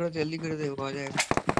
जल्दी कर दे हो जाएगा।